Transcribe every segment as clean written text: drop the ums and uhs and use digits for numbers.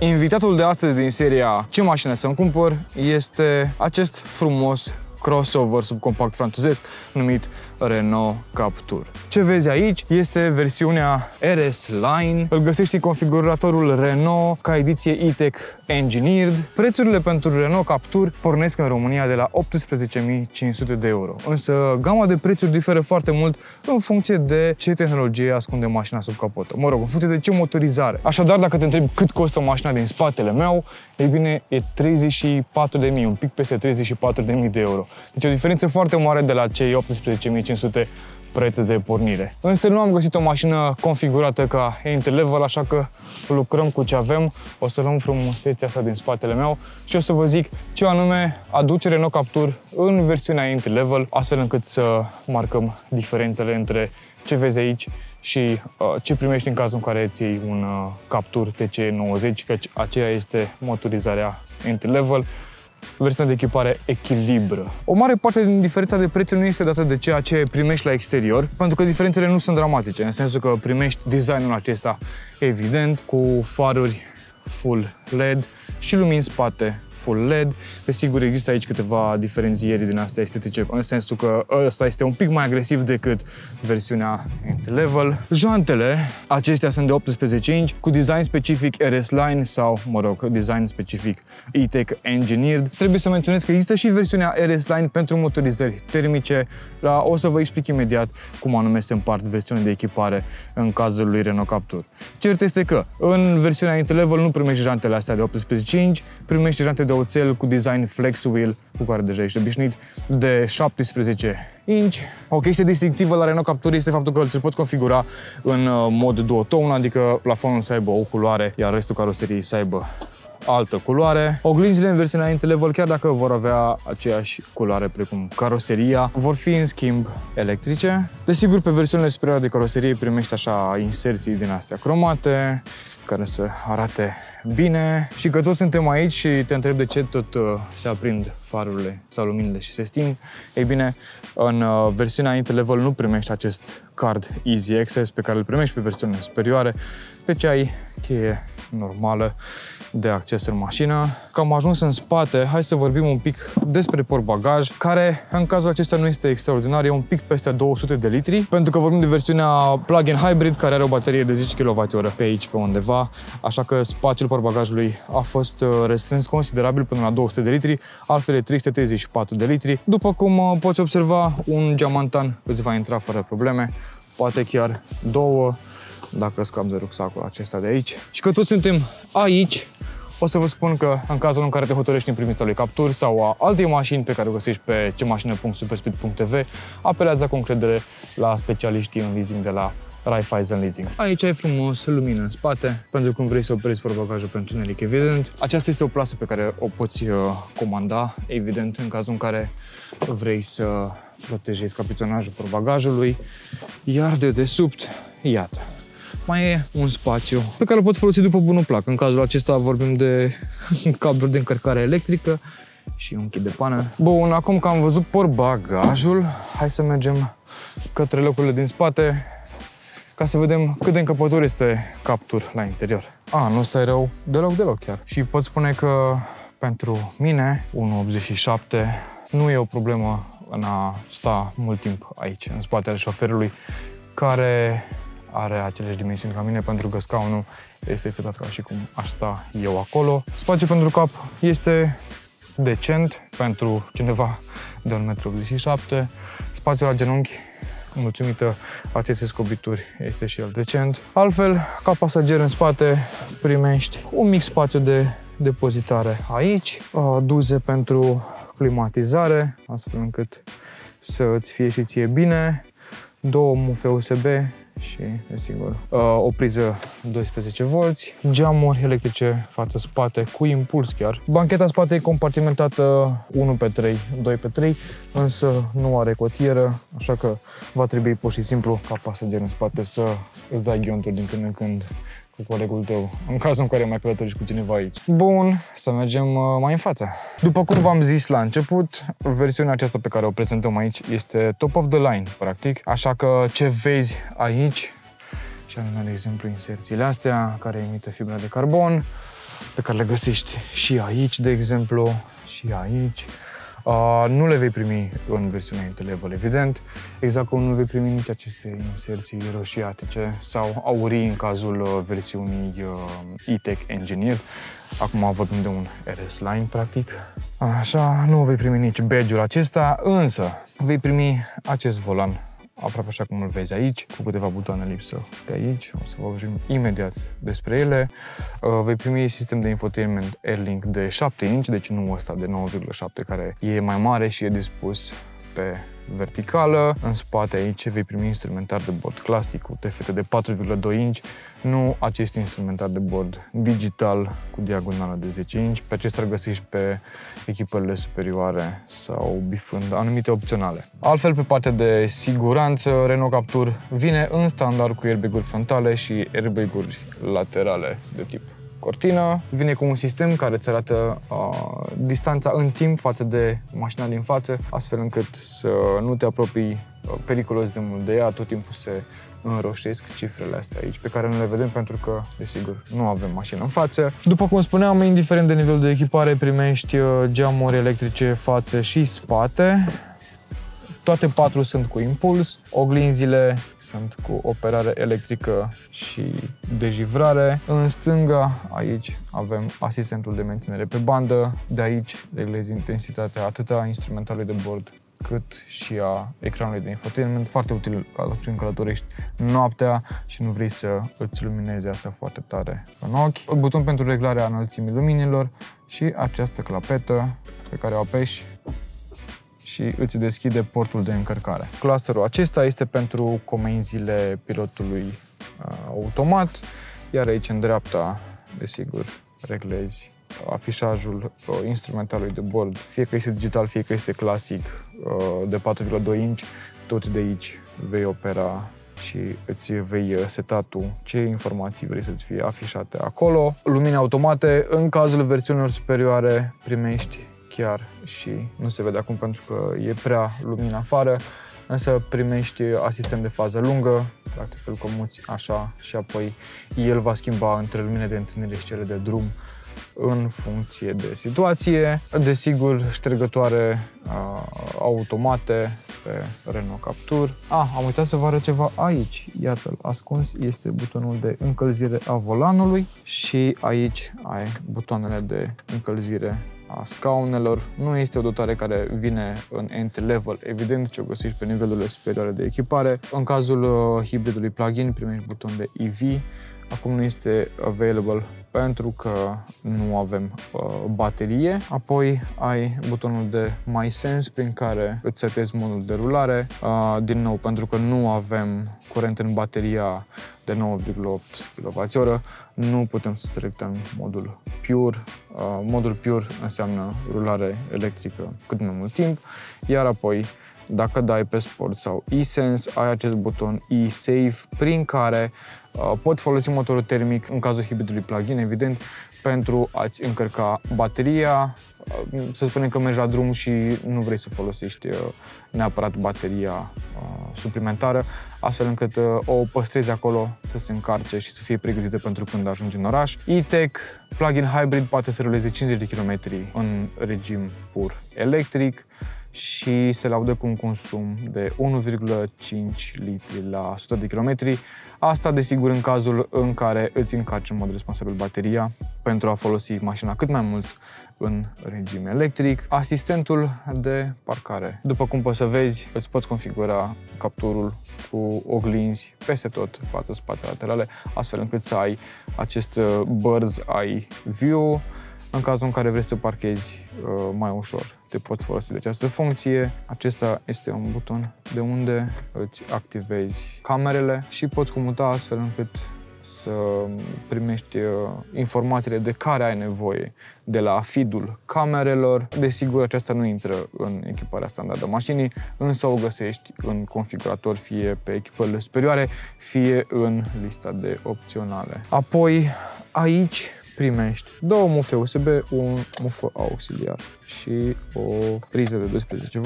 Invitatul de astăzi din seria Ce mașină să-mi cumpăr este acest frumos crossover subcompact francez numit Renault Captur. Ce vezi aici este versiunea RS Line. Îl găsești în configuratorul Renault ca ediție E-Tech Engineered. Prețurile pentru Renault Captur pornesc în România de la 18.500 de euro. Însă gama de prețuri diferă foarte mult în funcție de ce tehnologie ascunde mașina sub capotă. Mă rog, în funcție de ce motorizare. Așadar, dacă te întrebi cât costă mașina din spatele meu, ei bine, e 34.000, un pic peste 34.000 de euro. Deci o diferență foarte mare de la cei 18.500 preț de pornire. Însă nu am găsit o mașină configurată ca entry-level, așa că lucrăm cu ce avem. O să luăm frumusețea asta din spatele meu și o să vă zic ce anume aduce Renault Captur în versiunea entry-level, astfel încât să marcăm diferențele între ce vezi aici și ce primești în cazul în care îți iei un Captur TC90, căci aceea este motorizarea entry-level. Versiunea de echipare echilibră. O mare parte din diferența de prețuri nu este dată de ceea ce primești la exterior, pentru că diferențele nu sunt dramatice, în sensul că primești designul acesta evident, cu faruri full LED și lumini în spate full LED. Desigur, există aici câteva diferențieri din astea estetice, în sensul că ăsta este un pic mai agresiv decât versiunea entry-level. Jantele, acestea sunt de 18 inch, cu design specific RS Line sau, mă rog, design specific E-Tech Engineered. Trebuie să menționez că există și versiunea RS Line pentru motorizări termice. O să vă explic imediat cum anume se împart versiunea de echipare în cazul lui Renault Captur. Cert este că în versiunea entry-level nu primești jantele astea de 18 inch, primești jante de oțel cu design flex wheel, cu care deja ești obișnuit, de 17 inch. O chestie distinctivă la Renault Captur este faptul că îl poți configura în mod duoton, adică plafonul să aibă o culoare, iar restul caroseriei să aibă altă culoare. Oglinzile în versiunea entry-level, chiar dacă vor avea aceeași culoare precum caroseria, vor fi în schimb electrice. Desigur, pe versiunile superioare de caroserie primești așa inserții din astea cromate, care să arate bine. Și că toți suntem aici și te întreb de ce tot se aprind farurile sau luminile și se sting. Ei bine, în versiunea entry-level nu primești acest card Easy Access pe care îl primești pe versiunile superioare, deci ai cheie normală de acces în mașină. Că am ajuns în spate, hai să vorbim un pic despre portbagaj, care în cazul acesta nu este extraordinar, e un pic peste 200 de litri, pentru că vorbim de versiunea plug-in hybrid, care are o baterie de 10 kWh pe aici, pe undeva, așa că spațiul portbagajului a fost restrâns considerabil până la 200 de litri, altfel e 334 de litri. După cum poți observa, un geamantan îți va intra fără probleme, poate chiar două, dacă scap de rucsacul acesta de aici. Și că toți suntem aici, o să vă spun că în cazul în care te hotărăști în privința lui Captur sau a altei mașini pe care o găsești pe cemasina.superspeed.tv, apelează cu încredere la specialiștii în leasing de la Raiffeisen Leasing. Aici ai frumos lumină în spate, pentru când vrei să oprești portbagajul pentru întuneric, evident. Aceasta este o plasă pe care o poți comanda, evident, în cazul în care vrei să protejezi capitonajul portbagajului. Iar de desubt, iată, mai e un spațiu pe care îl pot folosi după bunul plac. În cazul acesta vorbim de cabluri de încărcare electrică și un kit de pană. Bun, acum că am văzut portbagajul, hai să mergem către locurile din spate ca să vedem cât de încăpător este Captur la interior. A, nu stai rău deloc, deloc chiar. Și pot spune că pentru mine 1.87 nu e o problemă în a sta mult timp aici, în spatele șoferului, care are aceleași dimensiuni ca mine, pentru că scaunul este setat ca și cum aș sta eu acolo. Spațiul pentru cap este decent pentru cineva de 1,87 m. Spațiul la genunchi, mulțumită acestei scobituri, este și el decent. Altfel, ca pasager în spate, primești un mic spațiu de depozitare aici, duze pentru climatizare, astfel încât să îți fie și ție bine, două mufe USB și, desigur, o priză 12 V, geamuri electrice față-spate cu impuls chiar. Bancheta în spate e compartimentată 1x3, 2x3, însă nu are cotieră, așa că va trebui pur și simplu ca pasager în spate să îți dai ghionturi din când în când cu colegul tău, în cazul în care mai călătorești cu cineva aici. Bun, să mergem mai în față. După cum v-am zis la început, versiunea aceasta pe care o prezentăm aici este top of the line, practic. Așa că ce vezi aici, și anume, de exemplu, inserțiile astea care emită fibra de carbon, pe care le găsești și aici, de exemplu, și aici. Nu le vei primi în versiunea entry-level, evident, exact cum nu vei primi nici aceste inserții roșiatice sau aurii în cazul versiunii E-Tech Engineered. Acum vorbim de un RS Line, practic. Așa, nu vei primi nici badge-ul acesta, însă vei primi acest volan, aproape așa cum îl vezi aici, cu câteva butoane lipsă de aici. O să vorbim imediat despre ele. Vei primi sistem de infotainment AirLink de 7 inch, deci nu ăsta de 9,7 care e mai mare și e dispus pe verticală. În spate aici vei primi instrumentar de bord clasic cu TFT de 4,2 inch, nu acest instrumentar de bord digital cu diagonală de 10 inch. Pe acesta îl găsești pe echipările superioare sau bifând anumite opționale. Altfel, pe partea de siguranță, Renault Captur vine în standard cu airbag-uri frontale și airbag-uri laterale de tip cortină. Vine cu un sistem care îți arată distanța în timp față de mașina din față, astfel încât să nu te apropii periculos de mult de ea. Tot timpul se înroșesc cifrele astea aici, pe care nu le vedem pentru că, desigur, nu avem mașină în față. După cum spuneam, indiferent de nivelul de echipare, primești geamuri electrice față și spate. Toate patru sunt cu impuls, oglinzile sunt cu operare electrică și dejivrare. În stânga, aici, avem asistentul de menținere pe bandă. De aici reglezi intensitatea atât a instrumentalului de bord cât și a ecranului de infotainment. Foarte util când călătorești noaptea și nu vrei să îți luminezi asta foarte tare în ochi. Un buton pentru reglarea înălțimii luminilor și această clapetă pe care o apeși și îți deschide portul de încărcare. Clusterul acesta este pentru comenzile pilotului automat, iar aici în dreapta, desigur, reglezi afișajul instrumentalului de bord, fie că este digital, fie că este clasic, de 4,2 inch, tot de aici vei opera și îți vei seta tu ce informații vrei să-ți fie afișate acolo. Lumini automate, în cazul versiunilor superioare, primești chiar și nu se vede acum pentru că e prea lumină afară, însă primești asistent de fază lungă, practic îl comuți așa și apoi el va schimba între lumine de întâlnire și cele de drum în funcție de situație. Desigur, ștergătoare automate pe Renault Captur. Am uitat să vă arăt ceva aici. Iată-l ascuns, este butonul de încălzire a volanului și aici ai butoanele de încălzire a scaunelor. Nu este o dotare care vine în entry-level, evident, ce o găsești pe nivelurile superioare de echipare. În cazul hibridului plug-in primești buton de EV. Acum nu este available pentru că nu avem baterie. Apoi ai butonul de My Sense prin care îți setezi modul de rulare. Din nou, pentru că nu avem curent în bateria de 9,8 kWh, nu putem să selectăm modul Pure. Modul Pure înseamnă rulare electrică cât mai mult timp, iar apoi dacă dai pe Sport sau eSense, ai acest buton eSave prin care poți folosi motorul termic, în cazul hibridului plug-in, evident, pentru a-ți încărca bateria. Să spunem că mergi la drum și nu vrei să folosești neapărat bateria suplimentară, astfel încât o păstrezi acolo să se încarce și să fie pregătită pentru când ajungi în oraș. E-Tech Plug-in Hybrid poate să ruleze 50 de km în regim pur electric și se laudă cu un consum de 1,5 litri la 100 de km. Asta, desigur, în cazul în care îți încarci în mod responsabil bateria pentru a folosi mașina cât mai mult în regim electric. Asistentul de parcare. După cum poți să vezi, îți poți configura capturul cu oglinzi peste tot, față, spate, laterale, astfel încât să ai acest bird's eye view. În cazul în care vrei să parchezi mai ușor, te poți folosi de această funcție. Acesta este un buton de unde îți activezi camerele și poți comuta astfel încât să primești informațiile de care ai nevoie de la feed-ul camerelor. Desigur, aceasta nu intră în echiparea standardă a mașinii, însă o găsești în configurator, fie pe echipările superioare, fie în lista de opționale. Apoi, aici primești două mufe USB, un mufă auxiliar și o priză de 12V.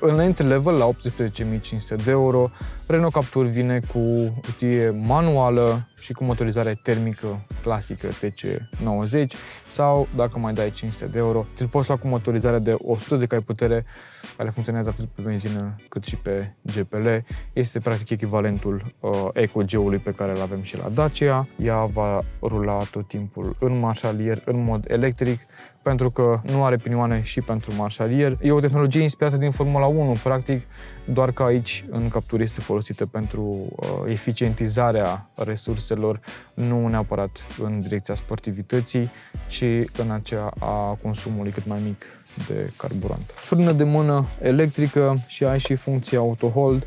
În entry-level, la 18.500 de euro, Renault Captur vine cu cutie manuală și cu motorizare termică clasică TC90 sau, dacă mai dai 500 de euro, îl poți lua cu motorizarea de 100 de cai putere, care funcționează atât pe benzină cât și pe GPL. Este practic echivalentul EcoG-ului pe care îl avem și la Dacia. Ea va rula tot timpul în marșalier, în mod electric, pentru că nu are pinioane și pentru marșalier. E o tehnologie inspirată din Formula 1, practic, doar că aici, în Captur, este folosită pentru eficientizarea resurselor, nu neapărat în direcția sportivității, ci în aceea a consumului cât mai mic de carburant. Frână de mână electrică și ai și funcția auto-hold.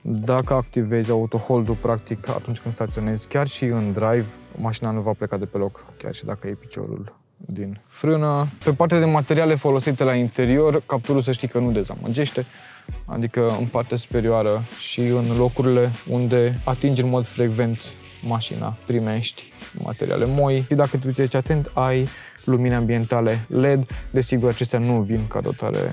Dacă activezi auto-hold-ul, practic, atunci când staționezi, chiar și în drive, mașina nu va pleca de pe loc, chiar și dacă iei piciorul din frână. Pe partea de materiale folosite la interior, Capturul, să știi că nu dezamăgește, adică în partea superioară și în locurile unde atingi în mod frecvent mașina, primești materiale moi. Și dacă te uiți atent, ai lumini ambientale LED. Desigur, acestea nu vin ca dotare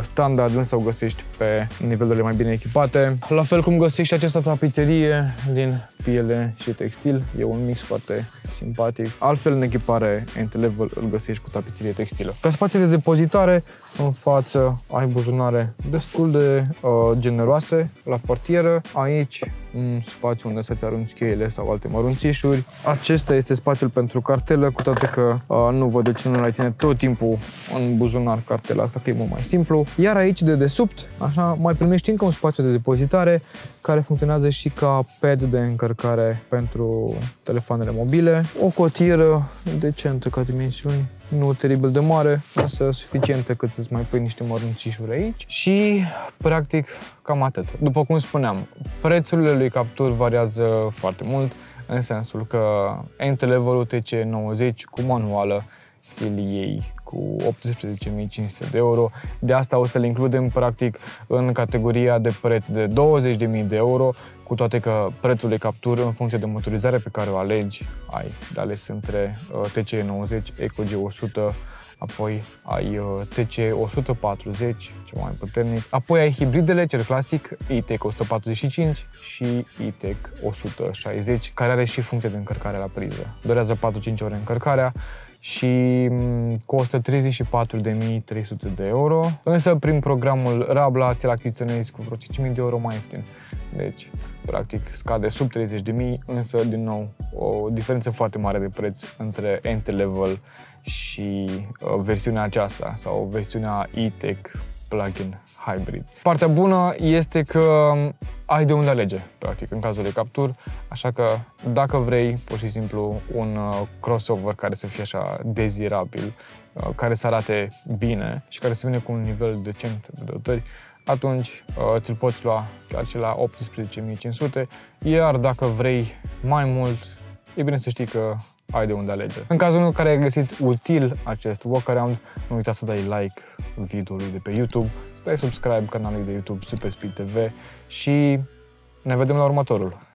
standard, însă o găsești pe nivelurile mai bine echipate. La fel cum găsești această tapiserie din piele și textil, e un mix foarte simpatic. Altfel, în echipare entry-level îl găsești cu tapiserie textilă. Ca spații de depozitare, în față ai buzunare destul de generoase la portieră. Aici, un spațiu unde să te arunci cheile sau alte mărunțișuri. Acesta este spațiul pentru cartelă, cu toate că nu văd de ce nu l-ai ține tot timpul în buzunar cartela asta, că e mult mai simplu. Iar aici, de desubt, așa, mai primești încă un spațiu de depozitare care funcționează și ca pad de încărcare pentru telefoanele mobile. O cotieră decentă ca dimensiuni, nu teribil de mare, însă suficientă cât îți mai pui niște mărunțișuri aici. Și, practic, cam atât. După cum spuneam, prețurile lui Captur variază foarte mult, în sensul că entry-level-ul TC90 cu manuală ți-l iei cu 18.500 de euro. De asta o să-l includem practic în categoria de preț de 20.000 de euro, cu toate că prețul de captură, în funcție de motorizare pe care o alegi, ai de ales între TC90, EcoG100, apoi ai TC140, ceva mai puternic, apoi ai hibridele, cel clasic, E-Tech 145 și E-Tech 160, care are și funcție de încărcare la priză. Durează 4-5 ore încărcarea și costă 34.300 de euro, însă prin programul Rabla ți-l achiziționezi cu vreo 5.000 de euro mai ieftin. Deci, practic, scade sub 30.000, însă, din nou, o diferență foarte mare de preț între entry-level și versiunea aceasta sau versiunea E-Tech Plug-in Hybrid. Partea bună este că ai de unde alege, practic, în cazul de Captur, așa că dacă vrei, pur și simplu, un crossover care să fie așa dezirabil, care să arate bine și care să vină cu un nivel decent de dotări, atunci ți-l poți lua chiar și la 18.500, iar dacă vrei mai mult, e bine să știi că ai de unde alege. În cazul în care ai găsit util acest walkaround, nu uita să dai like videoului de pe YouTube, dai subscribe canalului de YouTube SuperSpeed TV și ne vedem la următorul.